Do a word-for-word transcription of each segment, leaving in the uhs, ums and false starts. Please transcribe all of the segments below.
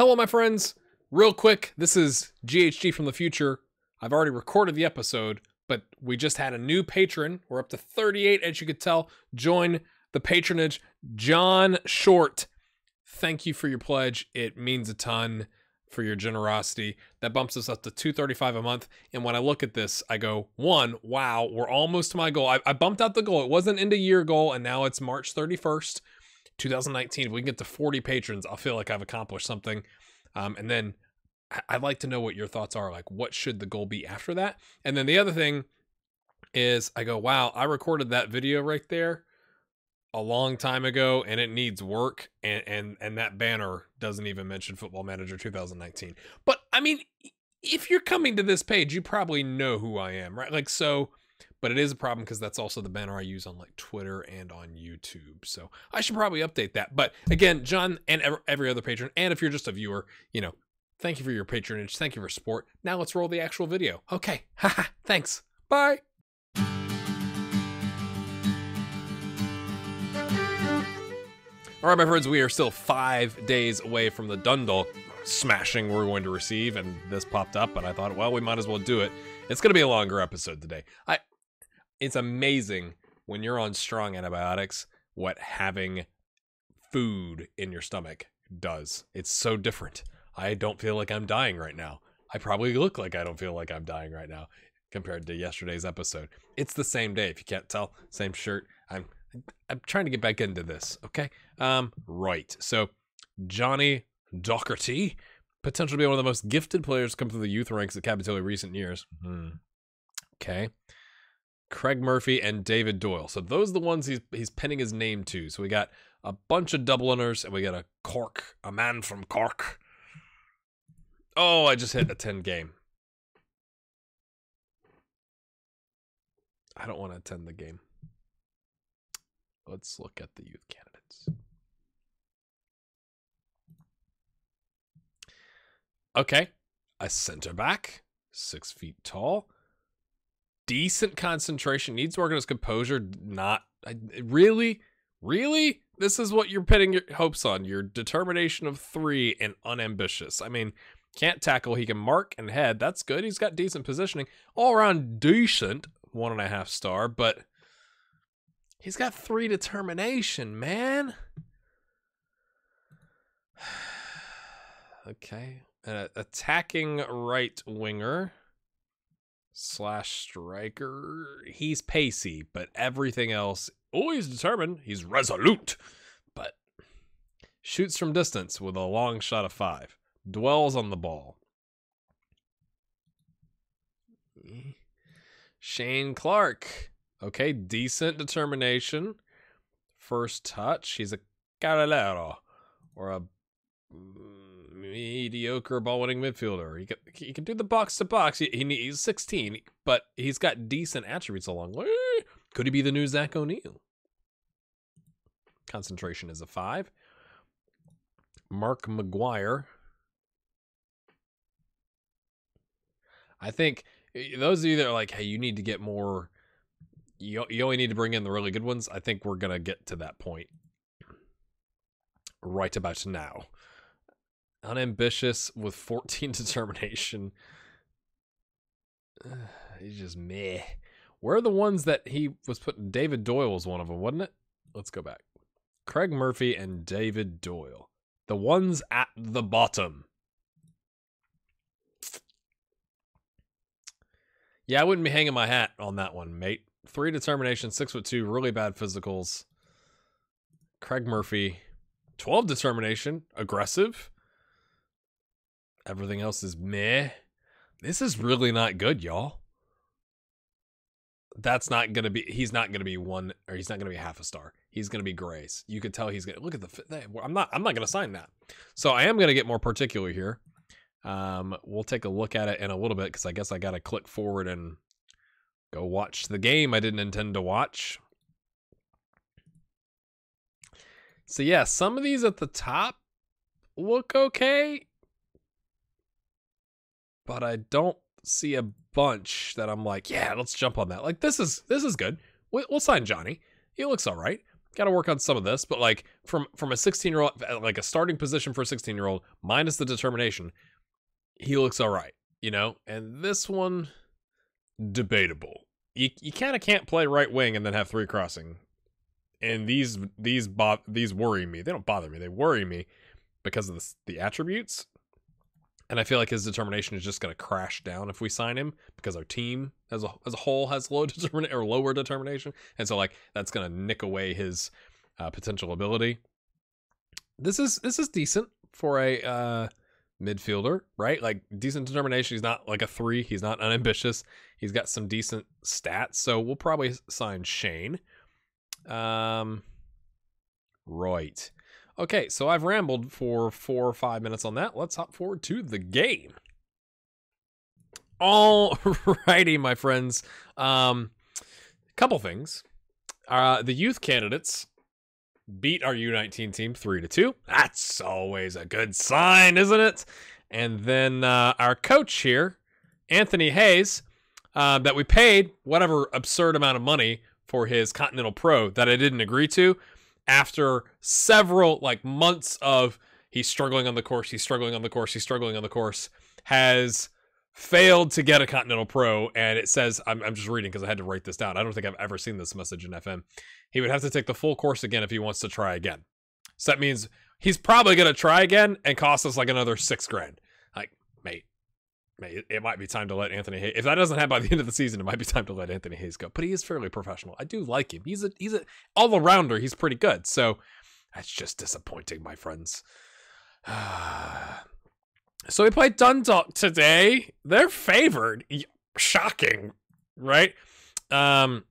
Hello, my friends. Real quick, this is G H G from the future. I've already recorded the episode, but we just had a new patron. We're up to thirty-eight, as you could tell. Join the patronage. John Short, thank you for your pledge. It means a ton for your generosity. That bumps us up to two hundred thirty-five dollars a month. And when I look at this, I go, one, wow, we're almost to my goal. I, I bumped out the goal. It was an end-of-year goal, and now it's March thirty-first, twenty nineteen. If we can get to forty patrons, I'll feel like I've accomplished something. Um, and then I, I'd like to know what your thoughts are. Like, what should the goal be after that? And then the other thing is I go, wow, I recorded that video right there a long time ago, and it needs work, and and and that banner doesn't even mention Football Manager twenty nineteen. But I mean, if you're coming to this page, you probably know who I am, right? Like, so, but it is a problem because that's also the banner I use on like Twitter and on YouTube, so I should probably update that. But again, John and every other patron, and if you're just a viewer, you know, thank you for your patronage, thank you for support. Now let's roll the actual video. Okay, haha, thanks, bye. All right, my friends, we are still five days away from the Dundalk smashing we're going to receive, and this popped up, and I thought, well, we might as well do it. It's going to be a longer episode today. I, it's amazing when you're on strong antibiotics what having food in your stomach does. It's so different. I don't feel like I'm dying right now. I probably look like I don't feel like I'm dying right now compared to yesterday's episode. It's the same day, if you can't tell. Same shirt. I'm... I'm trying to get back into this, okay? Um, right. So, Johnny Doherty, potentially be one of the most gifted players to come through the youth ranks at Capitol in recent years. Mm-hmm. Okay. Craig Murphy and David Doyle. So those are the ones he's he's pinning his name to. So we got a bunch of Dubliners, and we got a Cork, a man from Cork. Oh, I just hit a ten game. I don't want to attend the game. Let's look at the youth candidates. Okay. A center back, six feet tall. Decent concentration, needs to work on his composure. Not, I, really? Really? This is what you're pitting your hopes on. Your determination of three and unambitious. I mean, can't tackle. He can mark and head. That's good. He's got decent positioning. All around decent, one and a half star, but... he's got three determination, man. Okay. Uh, attacking right winger slash striker. He's pacey, but everything else, oh, he's determined. He's resolute, but shoots from distance with a long shot of five. Dwells on the ball. Shane Clark. Okay, decent determination. First touch. He's a carrilero, or a mediocre ball-winning midfielder. He can, he can do the box-to-box. He, he, he's sixteen, but he's got decent attributes along the way. Could he be the new Zach O'Neill? Concentration is a five. Mark McGuire. I think those of you that are like, hey, you need to get more... You, you only need to bring in the really good ones. I think we're going to get to that point right about now. Unambitious with fourteen determination. Uh, he's just meh. Where are the ones that he was putting? David Doyle was one of them, wasn't it? Let's go back. Craig Murphy and David Doyle. The ones at the bottom. Yeah, I wouldn't be hanging my hat on that one, mate. Three determination, six foot two, really bad physicals. Craig Murphy, twelve determination, aggressive. Everything else is meh. This is really not good, y'all. That's not gonna be. He's not gonna be one, or he's not gonna be half a star. He's gonna be grays. You could tell he's gonna look at the. I'm not. I'm not gonna sign that. So I am gonna get more particular here. Um, we'll take a look at it in a little bit because I guess I gotta click forward and. Go watch the game I didn't intend to watch. So yeah, some of these at the top look okay. But I don't see a bunch that I'm like, yeah, let's jump on that. Like this is this is good. We'll sign Johnny. He looks all right. got to work on some of this, but like from from a sixteen year old, like a starting position for a sixteen year old, minus the determination, he looks all right, you know. And this one, debatable. You you kind of can't play right wing and then have three crossing. And these these bo these worry me. They don't bother me. They worry me because of the, the attributes. And I feel like his determination is just going to crash down if we sign him, because our team as a, as a whole has low determin or lower determination, and so like that's going to nick away his uh, potential ability. This is this is decent for a uh, midfielder, right? Like decent determination. He's not like a three. He's not unambitious. He's got some decent stats. So we'll probably sign Shane. Um, right. Okay, so I've rambled for four or five minutes on that. Let's hop forward to the game. All righty, my friends. Um, couple things. Uh, the youth candidates beat our U nineteen team three to two. That's always a good sign, isn't it? And then uh, our coach here, Anthony Hayes, uh, that we paid whatever absurd amount of money for his Continental Pro that I didn't agree to. After several like months of he's struggling on the course, he's struggling on the course, he's struggling on the course, has failed to get a Continental Pro. And it says, I'm, I'm just reading because I had to write this down. I don't think I've ever seen this message in F M. He would have to take the full course again if he wants to try again. So that means he's probably going to try again and cost us like another six grand. Like, mate, mate, it might be time to let Anthony Hayes. If that doesn't happen by the end of the season, it might be time to let Anthony Hayes go. But he is fairly professional. I do like him. He's a he's a all arounder. He's pretty good. So that's just disappointing, my friends. So we played Dundalk today. They're favored. Shocking, right? Um,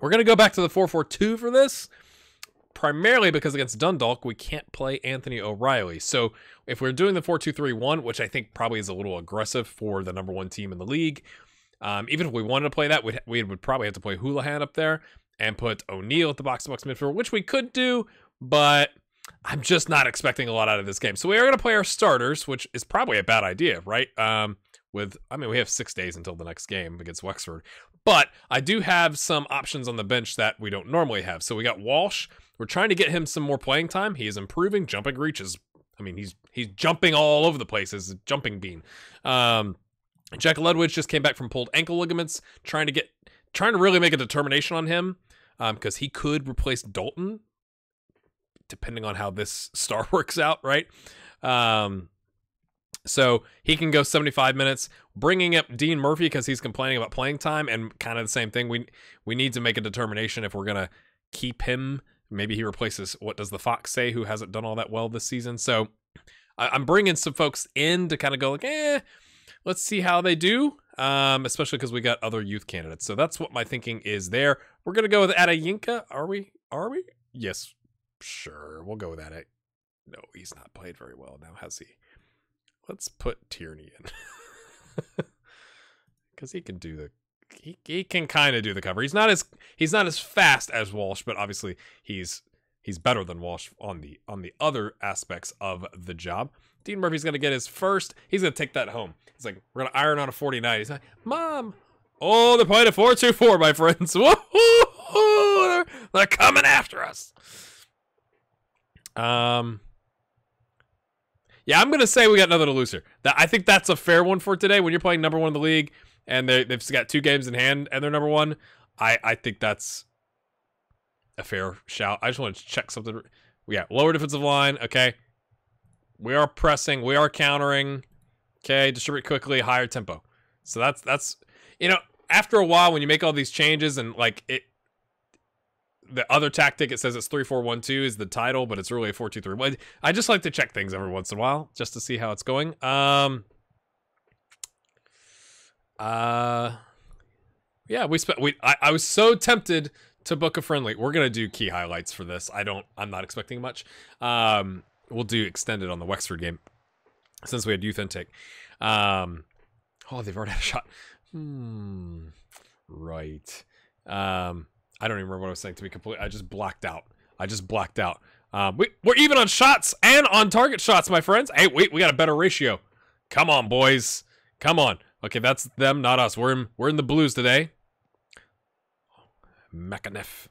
we're gonna go back to the four four two for this, primarily because against Dundalk, we can't play Anthony O'Reilly. So if we're doing the four two three one, which I think probably is a little aggressive for the number one team in the league, um, even if we wanted to play that, we'd, we would probably have to play Hoolahan up there and put O'Neill at the box-to-box midfield, which we could do, but I'm just not expecting a lot out of this game. So we are going to play our starters, which is probably a bad idea, right? Um, with, I mean, we have six days until the next game against Wexford, but I do have some options on the bench that we don't normally have. So we got Walsh. We're trying to get him some more playing time. He is improving. Jumping reaches. I mean, he's he's jumping all over the place. It's a jumping bean. Um, Jack Ledwidge just came back from pulled ankle ligaments, trying to get, trying to really make a determination on him, because um, he could replace Dalton, depending on how this star works out, right? Um, so he can go seventy-five minutes. Bringing up Dean Murphy because he's complaining about playing time, and kind of the same thing. We we need to make a determination if we're gonna keep him. Maybe he replaces, what does the Fox say, who hasn't done all that well this season. So I'm bringing some folks in to kind of go like, eh, let's see how they do, um, especially because we got other youth candidates. So that's what my thinking is there. We're going to go with Adeyinka. Are we? Are we? Yes, sure. We'll go with Adeyinka. No, he's not played very well now, has he? Let's put Tierney in. Because he can do the... He, he can kind of do the cover. He's not as he's not as fast as Walsh, but obviously he's he's better than Walsh on the on the other aspects of the job. Dean Murphy's gonna get his first. He's gonna take that home. He's like, we're gonna iron on a forty-nine. He's like, Mom, oh, they're playing a four two four, my friends. Woo-hoo-hoo! They're, they're coming after us. Um. Yeah, I'm gonna say we got nothing to lose here. That I think that's a fair one for today. When you're playing number one in the league, and they, they've got two games in hand, and they're number one. I, I think that's a fair shout. I just want to check something. Yeah, lower defensive line. Okay. We are pressing. We are countering. Okay, distribute quickly, higher tempo. So that's, that's you know, after a while, when you make all these changes and, like, it, the other tactic, it says it's three four one two is the title, but it's really a four two three one. I just like to check things every once in a while just to see how it's going. Um... Uh, yeah, we spent, we, I, I was so tempted to book a friendly. We're going to do key highlights for this. I don't, I'm not expecting much. Um, we'll do extended on the Wexford game since we had youth intake. Um, oh, they've already had a shot. Hmm. Right. Um, I don't even remember what I was saying, to be complete. I just blacked out. I just blacked out. Um, we, we're even on shots and on target shots, my friends. Hey, wait, we got a better ratio. Come on, boys. Come on. Okay, that's them, not us. We're in, we're in the blues today. McAnuff,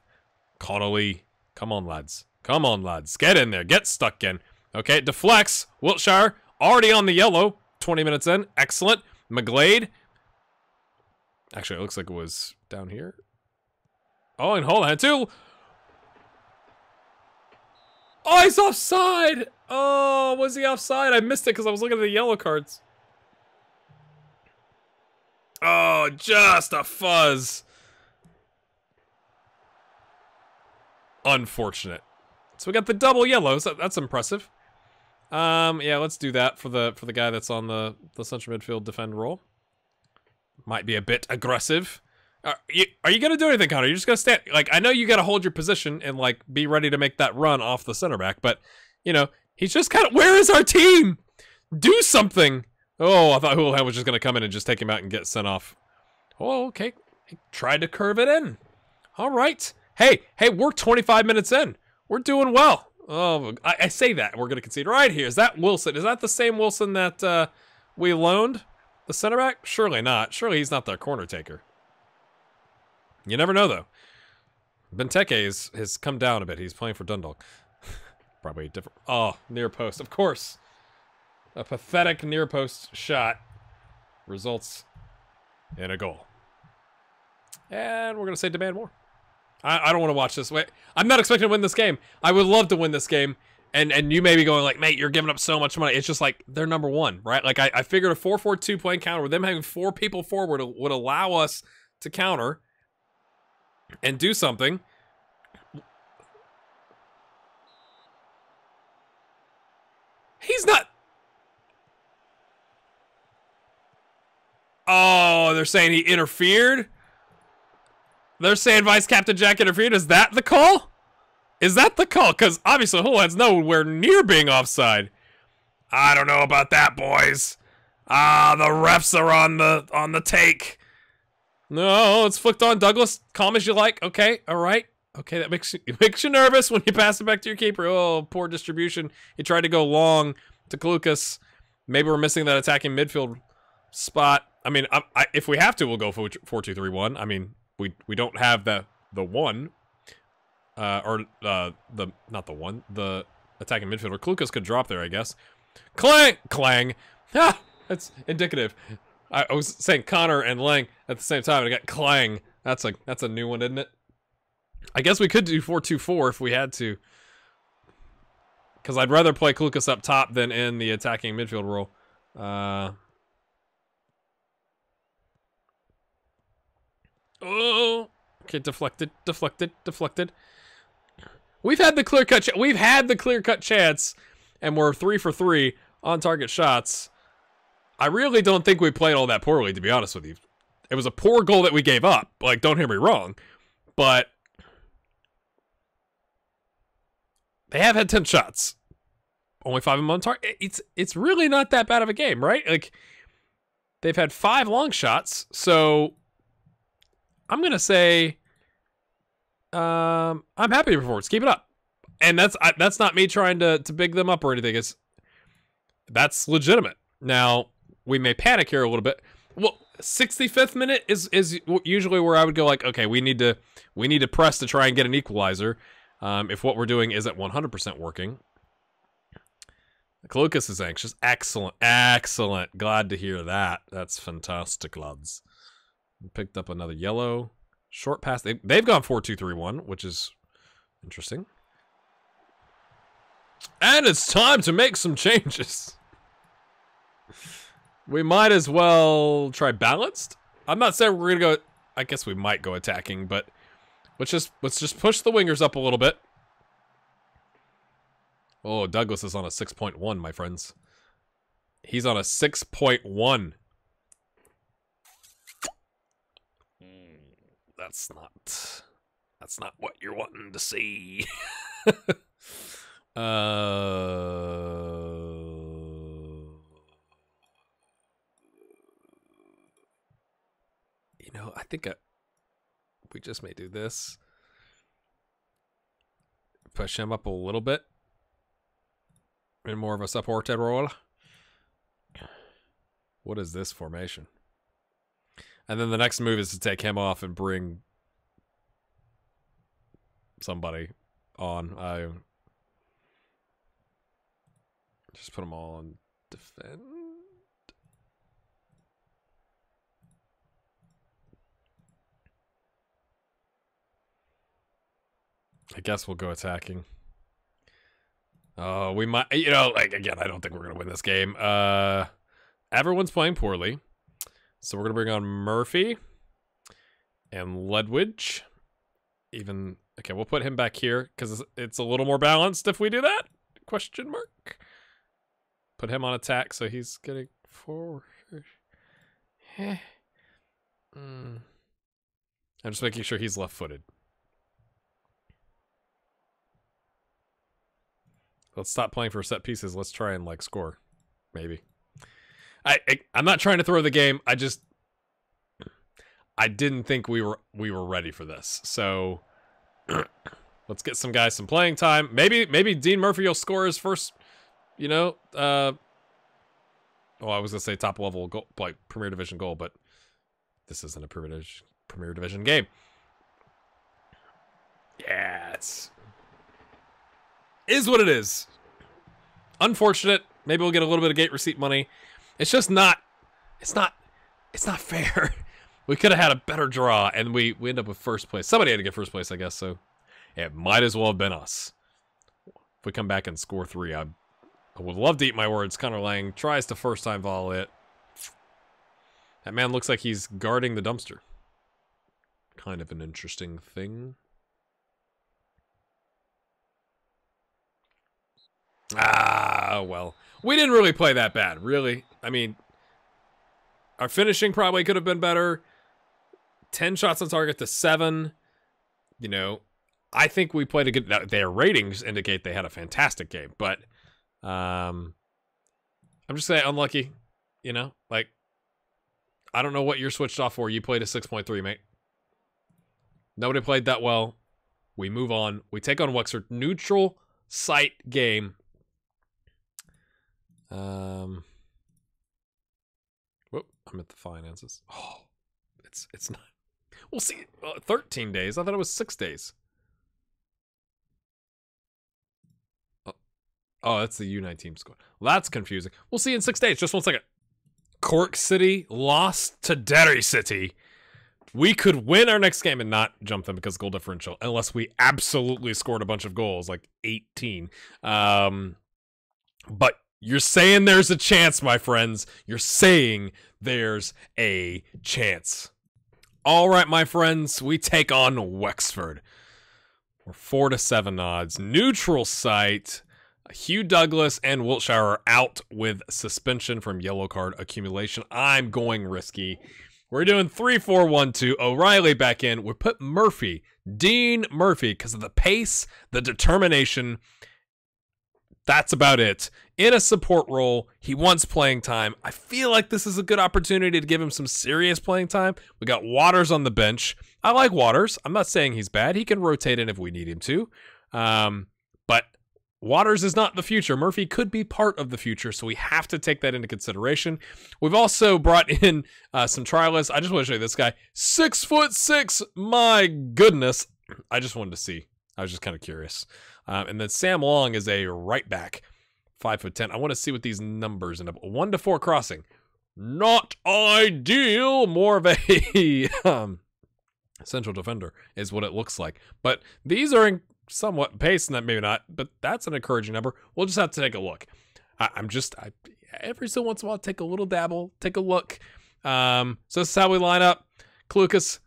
Connolly, Come on, lads. Come on, lads. Get in there. Get stuck in. Okay, deflects. Wiltshire already on the yellow. twenty minutes in. Excellent. McGlade. Actually, it looks like it was down here. Oh, and Hoolahan too. Oh, he's offside. Oh, was he offside? I missed it because I was looking at the yellow cards. Oh, just a fuzz. Unfortunate. So we got the double yellows. That's impressive. Um, yeah, let's do that for the for the guy that's on the the central midfield defend role. Might be a bit aggressive. Are you, are you gonna do anything, Connor? You're just gonna stand. Like, I know you gotta hold your position and like be ready to make that run off the center back, but you know he's just kind of. Where is our team? Do something. Oh, I thought Hoolahan was just gonna come in and just take him out and get sent off. Oh, okay. He tried to curve it in. All right. Hey, hey, we're twenty-five minutes in. We're doing well. Oh, I, I say that we're gonna concede right here. Is that Wilson? Is that the same Wilson that uh, we loaned? The center back? Surely not. Surely he's not their corner taker. You never know, though. Benteke is, has come down a bit. He's playing for Dundalk. Probably a different... Oh, near post. Of course. A pathetic near post shot results in a goal. And we're going to say demand more. I, I don't want to watch this. Wait, I'm not expecting to win this game. I would love to win this game. And and you may be going like, mate, you're giving up so much money. It's just like, they're number one, right? Like, I, I figured a four four two playing counter with them having four people forward would allow us to counter... and do something. He's not. Oh, they're saying he interfered. They're saying Vice Captain Jack interfered. Is that the call? Is that the call? Because obviously Hoolahan's nowhere near being offside. I don't know about that, boys. Ah, the refs are on the on the take. No, it's flicked on. Douglas, calm as you like. Okay, all right. Okay, that makes you, it makes you nervous when you pass it back to your keeper. Oh, poor distribution. He tried to go long to Klukas. Maybe we're missing that attacking midfield spot. I mean, I, I, if we have to, we'll go for four two three one. I mean, we we don't have the the one, uh, or uh, the not the one, the attacking midfielder. Klukas could drop there, I guess. Clang, clang. Ah, that's indicative. I was saying Connor and Lang at the same time, and I got Clang. That's like that's a new one, isn't it? I guess we could do four two four if we had to, because I'd rather play Klukas up top than in the attacking midfield role. Uh... Oh, okay, deflected, deflected, deflected. We've had the clear cut. We've had the clear cut chance, and we're three for three on target shots. I really don't think we played all that poorly, to be honest with you. It was a poor goal that we gave up. Like, don't hear me wrong. But they have had ten shots. Only five of them on target. It's, it's really not that bad of a game, right? Like, they've had five long shots. So, I'm going to say, um, I'm happy with your performance. Keep it up. And that's I, that's not me trying to, to big them up or anything. It's, that's legitimate. Now... we may panic here a little bit. Well, sixty-fifth minute is is usually where I would go like, okay, we need to we need to press to try and get an equalizer. Um, if what we're doing isn't one hundred percent working. Klukas is anxious. Excellent, excellent. Glad to hear that. That's fantastic, lads. Picked up another yellow short pass. They, they've gone four two three one, which is interesting. And it's time to make some changes. We might as well try balanced. I'm not saying we're gonna go. I guess we might go attacking, but let's just let's just push the wingers up a little bit. Oh, Douglas is on a six point one, my friends. He's on a six point one. That's not. That's not what you're wanting to see. uh. No, I think I, we just may do this. Push him up a little bit. In more of a supported role. What is this formation? And then the next move is to take him off and bring somebody on. I just put them all on defend. I guess we'll go attacking. Uh, we might, you know, like, again, I don't think we're going to win this game. Uh, everyone's playing poorly. So we're going to bring on Murphy and Ledwidge. Even, okay, we'll put him back here because it's a little more balanced if we do that? Question mark. Put him on attack so he's getting forward. mm. I'm just making sure he's left-footed. Let's stop playing for set pieces. Let's try and, like, score. Maybe. I, I, I'm not trying to throw the game. I just... I didn't think we were we were ready for this. So, let's get some guys some playing time. Maybe maybe Dean Murphy will score his first, you know... Uh, oh, I was going to say top-level goal, like, Premier Division goal, but this isn't a Premier, Premier Division game. Yeah, it's... is what it is. Unfortunate. Maybe we'll get a little bit of gate receipt money. It's just not, it's not, it's not fair. We could have had a better draw, and we, we end up with first place. Somebody had to get first place, I guess, so it might as well have been us. If we come back and score three, I, I would love to eat my words. Connor Lang tries to first-time volley it. That man looks like he's guarding the dumpster. Kind of an interesting thing. Ah, well, we didn't really play that bad, really. I mean, our finishing probably could have been better. ten shots on target to seven. You know, I think we played a good... Now, their ratings indicate they had a fantastic game, but um, I'm just saying unlucky, you know? Like, I don't know what you're switched off for. You played a six point three, mate. Nobody played that well. We move on. We take on Wexford. Neutral site game. Um, whoop, I'm at the finances. Oh, it's it's not. We'll see. Uh, Thirteen days. I thought it was six days. Oh, oh, that's the U nineteen squad. Well, that's confusing. We'll see in six days. Just one second. Cork City lost to Derry City. We could win our next game and not jump them because goal differential, unless we absolutely scored a bunch of goals, like eighteen. Um, but. You're saying there's a chance, my friends. You're saying there's a chance. All right, my friends, we take on Wexford. We're four to seven odds. Neutral site. Hugh Douglas and Wiltshire are out with suspension from yellow card accumulation. I'm going risky. We're doing three four one two. O'Reilly back in. We put Murphy, Dean Murphy, because of the pace, the determination. That's about it. In a support role, he wants playing time. I feel like this is a good opportunity to give him some serious playing time. We got Waters on the bench. I like Waters. I'm not saying he's bad. He can rotate in if we need him to. Um, but Waters is not the future. Murphy could be part of the future, so we have to take that into consideration. We've also brought in uh, some trialists. I just want to show you this guy. Six foot six. My goodness. I just wanted to see. I was just kind of curious. Um, and then Sam Long is a right back, five foot ten. I want to see what these numbers end up. One to four crossing, not ideal. More of a um, central defender is what it looks like. But these are in somewhat pace, and that maybe not. But that's an encouraging number. We'll just have to take a look. I, I'm just I, every so once in a while take a little dabble, take a look. Um, so this is how we line up: Klukas,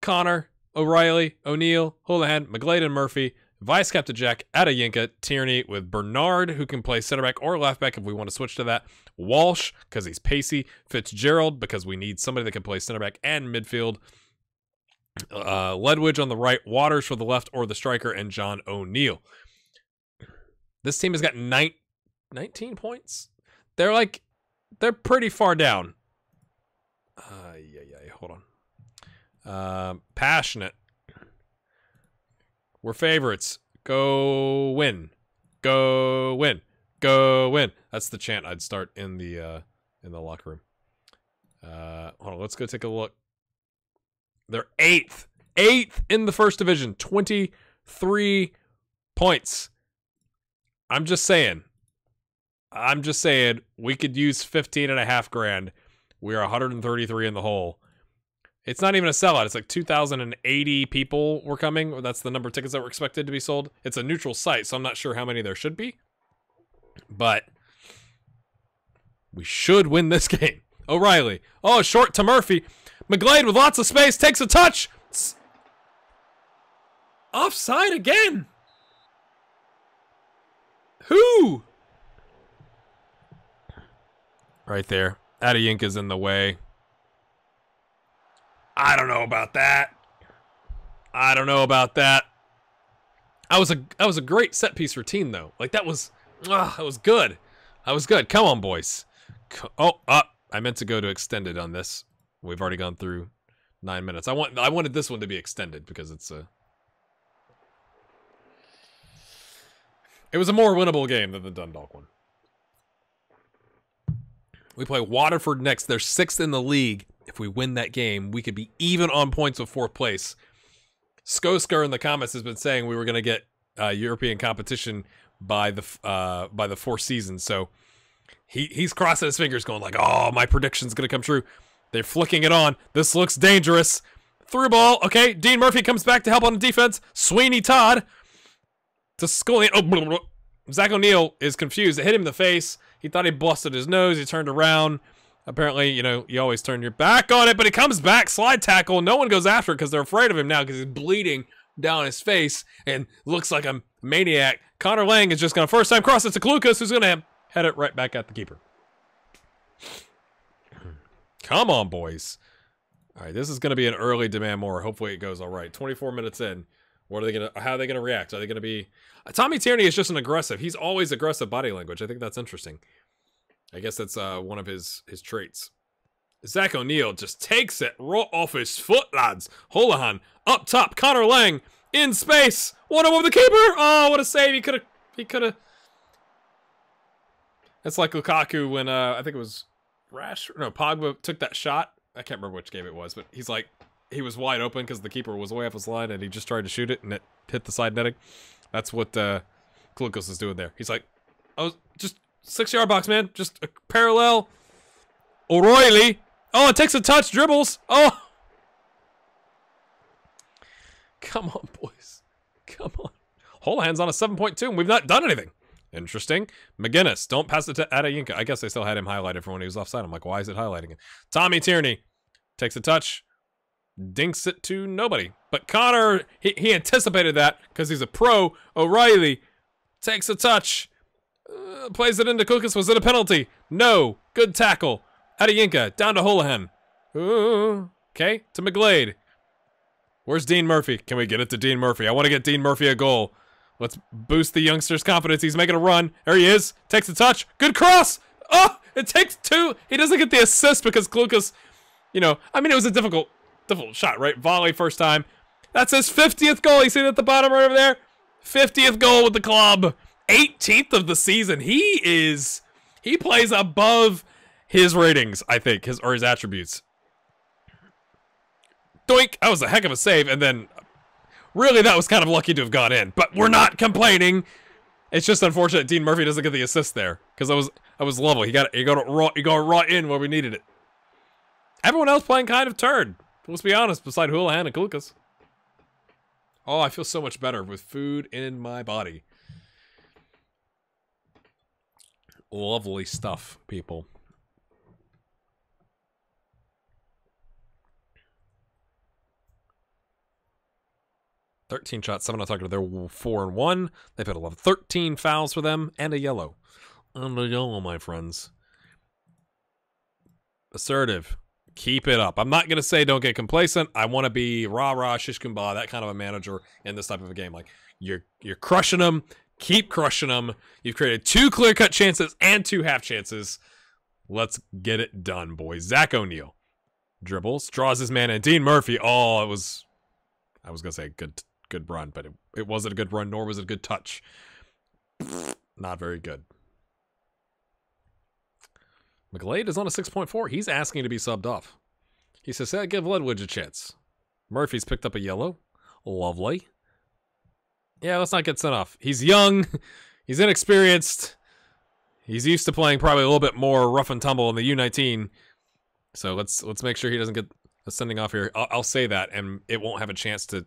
Connor, O'Reilly, O'Neill, Hoolahan, McGlade, and Murphy. Vice Captain Jack, Adeyinka, Tierney with Bernard, who can play center back or left back if we want to switch to that. Walsh, because he's pacey. Fitzgerald, because we need somebody that can play center back and midfield. Uh, Ledwidge on the right, Waters for the left or the striker, and John O'Neill. This team has got nineteen points. They're like, they're pretty far down. Uh, yeah, yeah, hold on. Uh, passionate. We're favorites. Go win. Go win. Go win. That's the chant I'd start in the uh, in the locker room. Uh, hold on, let's go take a look. They're eighth. Eighth in the first division. twenty-three points. I'm just saying. I'm just saying we could use fifteen and a half grand. We are one hundred thirty-three in the hole. It's not even a sellout. It's like two thousand eighty people were coming. That's the number of tickets that were expected to be sold. It's a neutral site, so I'm not sure how many there should be. But we should win this game. O'Reilly. Oh, short to Murphy. McGlade with lots of space takes a touch. It's offside again. Who? Right there. Adeyinka's in the way. I don't know about that. I don't know about that. I was a I was a great set piece routine though. Like that was ugh, that was good. I was good. Come on, boys. Oh, uh, I meant to go to extended on this. We've already gone through nine minutes. I want I wanted this one to be extended because it's a. It was a more winnable game than the Dundalk one. We play Waterford next. They're sixth in the league. If we win that game, we could be even on points with fourth place. Skoskar in the comments has been saying we were going to get uh, European competition by the uh, by the fourth season. So he he's crossing his fingers, going like, "Oh, my prediction's going to come true." They're flicking it on. This looks dangerous. Through ball. Okay, Dean Murphy comes back to help on the defense. Sweeney Todd to Scully. Oh, blah, blah. Zach O'Neill is confused. It hit him in the face. He thought he busted his nose. He turned around. Apparently, you know, you always turn your back on it, but he comes back, slide tackle. No one goes after it because they're afraid of him now because he's bleeding down his face and looks like a maniac. Connor Lang is just going to first-time cross it to Klukas, who's going to head it right back at the keeper. Come on, boys. All right, this is going to be an early demand more. Hopefully it goes all right. twenty-four minutes in. What are they going to, how are they going to react? Are they going to be, uh, Tommy Tierney is just an aggressive. He's always aggressive body language. I think that's interesting. I guess that's uh, one of his, his traits. Zach O'Neill just takes it right off his foot, lads. Hoolahan up top. Connor Lang in space. One over the keeper. Oh, what a save. He could have, he could have. It's like Lukaku when, uh, I think it was Rash, no, Pogba took that shot. I can't remember which game it was, but he's like, he was wide open because the keeper was way off his line and he just tried to shoot it and it hit the side netting. That's what uh, Klukas is doing there. He's like, I was just six-yard box, man. Just a parallel. O'Reilly. Oh, it takes a touch. Dribbles. Oh. Come on, boys. Come on. Hoolahan's on a seven point two and we've not done anything. Interesting. McGuinness. Don't pass it to Adeyinka. I guess they still had him highlighted for when he was offside. I'm like, why is it highlighting it? Tommy Tierney takes a touch. Dinks it to nobody. But Connor, he, he anticipated that because he's a pro. O'Reilly takes a touch. Uh, plays it into Klukas. Was it a penalty? No. Good tackle. Adeyinka down to Hoolahan. Ooh. Okay. To McGlade. Where's Dean Murphy? Can we get it to Dean Murphy? I want to get Dean Murphy a goal. Let's boost the youngster's confidence. He's making a run. There he is. Takes a touch. Good cross. Oh, it takes two. He doesn't get the assist because Klukas, you know, I mean, it was a difficult Difficult shot, right? Volley first time. That's his fiftieth goal. You see it at the bottom right over there? fiftieth goal with the club. eighteenth of the season. He is... He plays above his ratings, I think. his Or his attributes. Doink. That was a heck of a save. And then... Really, that was kind of lucky to have gone in. But we're not complaining. It's just unfortunate Dean Murphy doesn't get the assist there. Because I was I was level. He got, he got, raw, he got raw in where we needed it. Everyone else playing kind of turd. Let's be honest, beside Hoolahan and Klukas. Oh, I feel so much better with food in my body. Lovely stuff, people. thirteen shots, seven on target. They're four and one. They've had eleven. thirteen fouls for them and a yellow. And a yellow, my friends. Assertive. Keep it up. I'm not going to say don't get complacent. I want to be rah-rah, shish kumbah, that kind of a manager in this type of a game. Like, you're you're crushing them. Keep crushing them. You've created two clear-cut chances and two half chances. Let's get it done, boys. Zach O'Neill dribbles, draws his man, and Dean Murphy. Oh, it was... I was going to say good good run, but it, it wasn't a good run, nor was it a good touch. Not very good. McGlade is on a six point four. He's asking to be subbed off. He says, hey, give Ledwidge a chance. Murphy's picked up a yellow. Lovely. yeah, let's not get sent off. He's young, he's inexperienced, he's used to playing probably a little bit more rough and tumble in the U nineteen. So let's let's make sure he doesn't get a sending off here. I'll, I'll say that, and it won't have a chance to,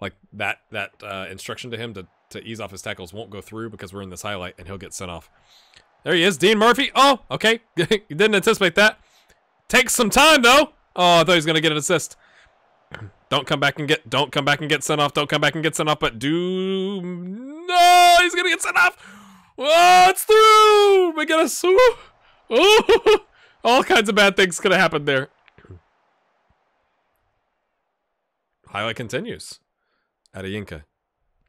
like that that uh, instruction to him to to ease off his tackles won't go through because we're in this highlight, and he'll get sent off. There he is, Dean Murphy. Oh, okay, you didn't anticipate that. Takes some time though. Oh, I thought he was gonna get an assist. Don't come back and get, don't come back and get sent off. Don't come back and get sent off, but do, no, he's gonna get sent off. Oh, it's through. We got a, oh, all kinds of bad things could have happened there. Highlight continues. Adeyinka,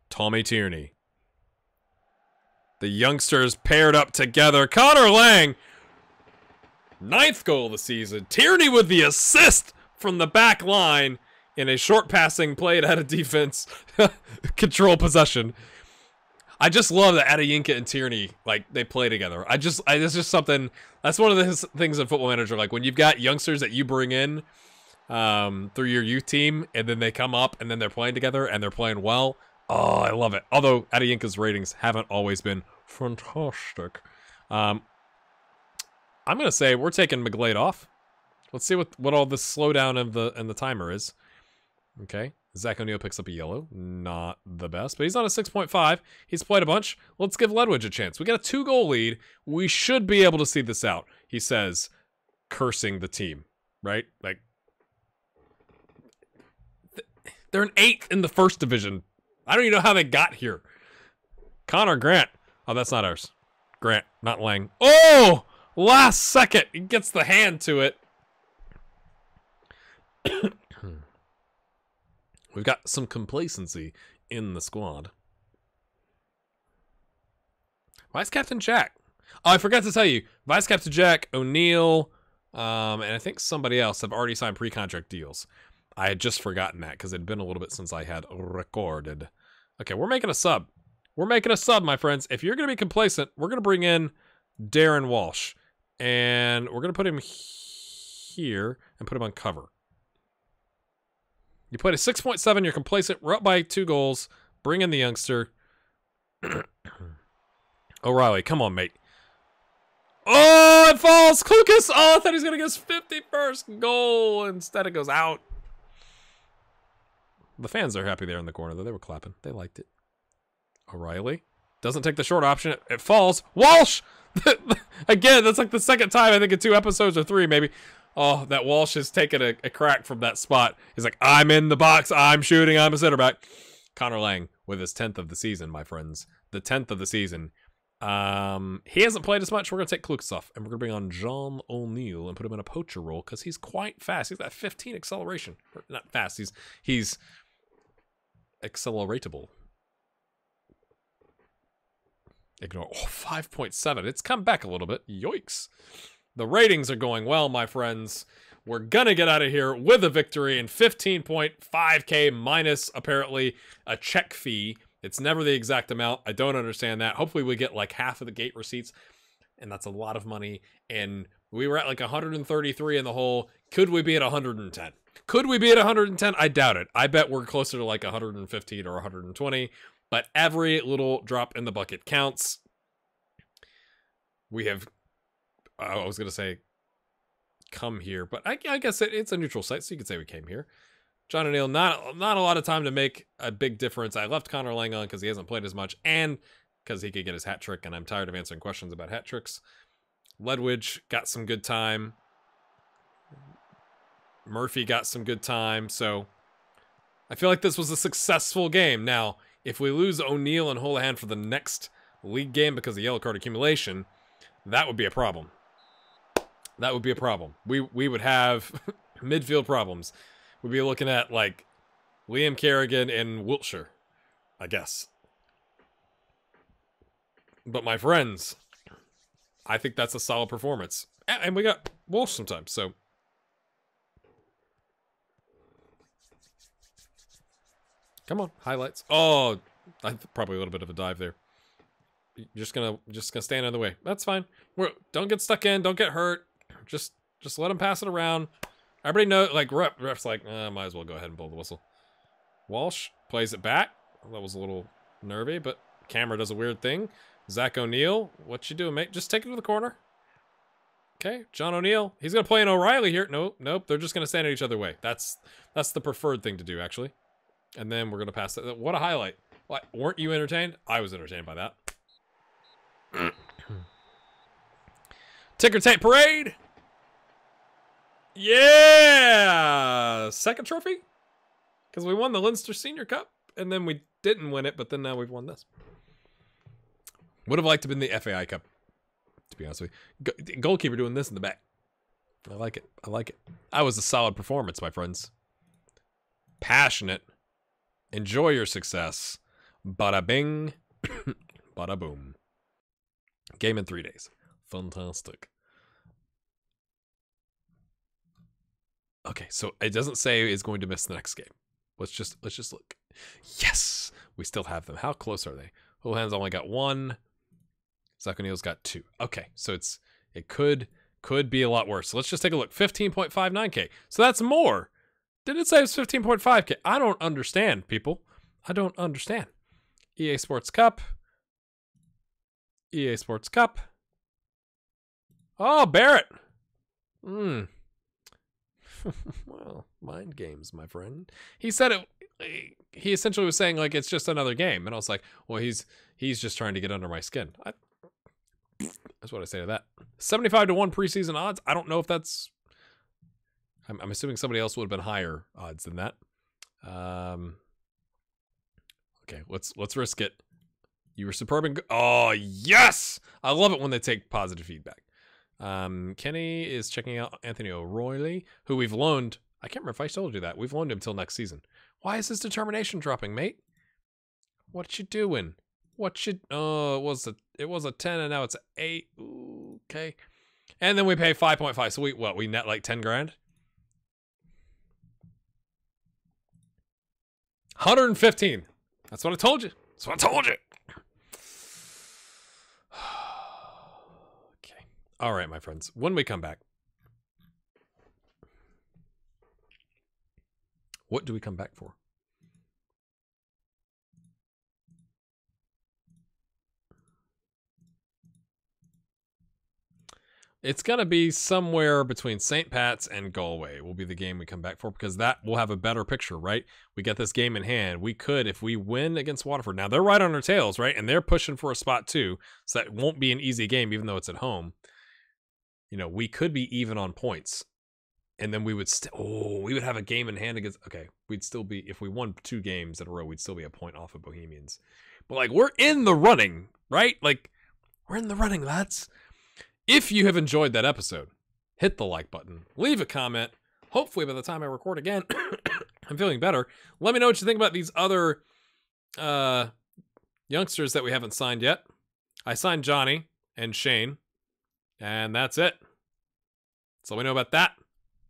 Tommy Tierney. The youngsters paired up together. Connor Lang, ninth goal of the season. Tierney with the assist from the back line. In a short passing played out of defense, control possession. I just love that Adeyinka and Tierney, like, they play together. I just, I, it's just something, that's one of the things in Football Manager, like, when you've got youngsters that you bring in um, through your youth team, and then they come up, and then they're playing together, and they're playing well. Oh, I love it. Although, Adeyinka's ratings haven't always been fantastic. Um, I'm going to say we're taking McGlade off. Let's see what, what all this slowdown in the, in the timer is. Okay, Zach O'Neill picks up a yellow. Not the best, but he's on a six point five. He's played a bunch. Let's give Ledwidge a chance. We got a two-goal lead. We should be able to see this out, he says, cursing the team, right? Like, they're an eighth in the first division. I don't even know how they got here. Connor Grant. Oh, that's not ours. Grant, not Lang. Oh, last second. He gets the hand to it. We've got some complacency in the squad. Vice Captain Jack. Oh, I forgot to tell you. Vice Captain Jack, O'Neill, um, and I think somebody else have already signed pre-contract deals. I had just forgotten that because it had been a little bit since I had recorded. Okay, we're making a sub. We're making a sub, my friends. If you're going to be complacent, we're going to bring in Darren Walsh. And we're going to put him here and put him on cover. You played a six point seven, you're complacent, we're up by two goals, bring in the youngster. O'Reilly, come on, mate. Oh, it falls! Klukas! Oh, I thought he was going to get his fifty-first goal. Instead, it goes out. The fans are happy there in the corner, though. They were clapping. They liked it. O'Reilly doesn't take the short option. It, it falls. Walsh! Again, that's like the second time, I think, in two episodes or three, maybe. Oh, that Walsh has taken a, a crack from that spot. He's like, I'm in the box. I'm shooting. I'm a center back. Connor Lang with his tenth of the season, my friends. The tenth of the season. Um, he hasn't played as much. We're going to take Klukas off, and we're going to bring on John O'Neill and put him in a poacher role because he's quite fast. He's got fifteen acceleration. Or not fast. He's, he's acceleratable. Ignore. Oh, five point seven. It's come back a little bit. Yoinks. The ratings are going well, my friends. We're gonna get out of here with a victory and fifteen point five K minus, apparently, a check fee. It's never the exact amount. I don't understand that. Hopefully we get like half of the gate receipts, and that's a lot of money. And we were at like one hundred thirty-three in the hole. Could we be at one hundred ten? Could we be at one hundred ten? I doubt it. I bet we're closer to like one hundred fifteen or one hundred twenty, but every little drop in the bucket counts. We have... I was going to say come here, but I, I guess it, it's a neutral site, so you could say we came here. John O'Neill, not not a lot of time to make a big difference. I left Connor Lang on because he hasn't played as much and because he could get his hat trick, and I'm tired of answering questions about hat tricks. Ledwidge got some good time. Murphy got some good time, so I feel like this was a successful game. Now, if we lose O'Neill and Hoolahan for the next league game because of yellow card accumulation, that would be a problem. That would be a problem. We we would have midfield problems. We'd be looking at, like, Liam Kerrigan in Wiltshire, I guess. But, my friends, I think that's a solid performance. And we got Walsh sometimes, so. Come on, highlights. Oh, probably a little bit of a dive there. You're just gonna just gonna stand out of the way. That's fine. We're, don't get stuck in. Don't get hurt. Just just let him pass it around. Everybody know, like, ref, ref's like, eh, might as well go ahead and blow the whistle. Walsh plays it back. That was a little nervy, but camera does a weird thing. Zach O'Neill, what you doing, mate? Just take it to the corner. Okay, John O'Neill. He's going to play an O'Reilly here. Nope, nope. They're just going to stand at each other way. That's that's the preferred thing to do, actually. And then we're going to pass that. What a highlight. What, weren't you entertained? I was entertained by that. Ticker tape parade. Yeah! Second trophy? Because we won the Leinster Senior Cup, and then we didn't win it, but then now we've won this. Would have liked to have been the F A I Cup, to be honest with you. Go goalkeeper doing this in the back. I like it. I like it. That was a solid performance, my friends. Passionate. Enjoy your success. Bada bing. Bada boom. Game in three days. Fantastic. Okay, so it doesn't say it's going to miss the next game. Let's just let's just look. Yes, we still have them. How close are they? Hoolahan's only got one. Zach O'Neill's got two. Okay, so it's it could could be a lot worse. So let's just take a look. fifteen point five nine K. So that's more. Did it say it's fifteen point five K? I don't understand, people. I don't understand. E A Sports Cup. E A Sports Cup. Oh, Barrett. Hmm. Well, mind games, my friend. He said it. He essentially was saying like it's just another game, and I was like, well, he's he's just trying to get under my skin. I, that's what I say to that. Seventy-five to one preseason odds. I don't know if that's. I'm, I'm assuming somebody else would have been higher odds than that. Um. Okay, let's let's risk it. You were superb and go- oh yes, I love it when they take positive feedback. Um, Kenny is checking out Anthony O'Reilly, who we've loaned. I can't remember if I told you that. We've loaned him till next season. Why is his determination dropping, mate? What you doing? What you... Oh, it was a, it was a ten and now it's an eight. Ooh, okay. And then we pay five point five. So we, what, we net like ten grand? one hundred fifteen. That's what I told you. That's what I told you. All right, my friends, when we come back, what do we come back for? It's going to be somewhere between Saint Pat's and Galway will be the game we come back for, because that will have a better picture, right? We get this game in hand. We could, if we win against Waterford. Now, they're right on our tails, right? And they're pushing for a spot, too. So that won't be an easy game, even though it's at home. You know, we could be even on points, and then we would still, oh, we would have a game in hand against, okay, we'd still be, if we won two games in a row, we'd still be a point off of Bohemians. But like, we're in the running, right? Like, we're in the running, lads. If you have enjoyed that episode, hit the like button, leave a comment. Hopefully by the time I record again, I'm feeling better. Let me know what you think about these other uh, youngsters that we haven't signed yet. I signed Johnny and Shane. And that's it. So let me know about that.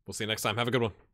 We'll see you next time. Have a good one.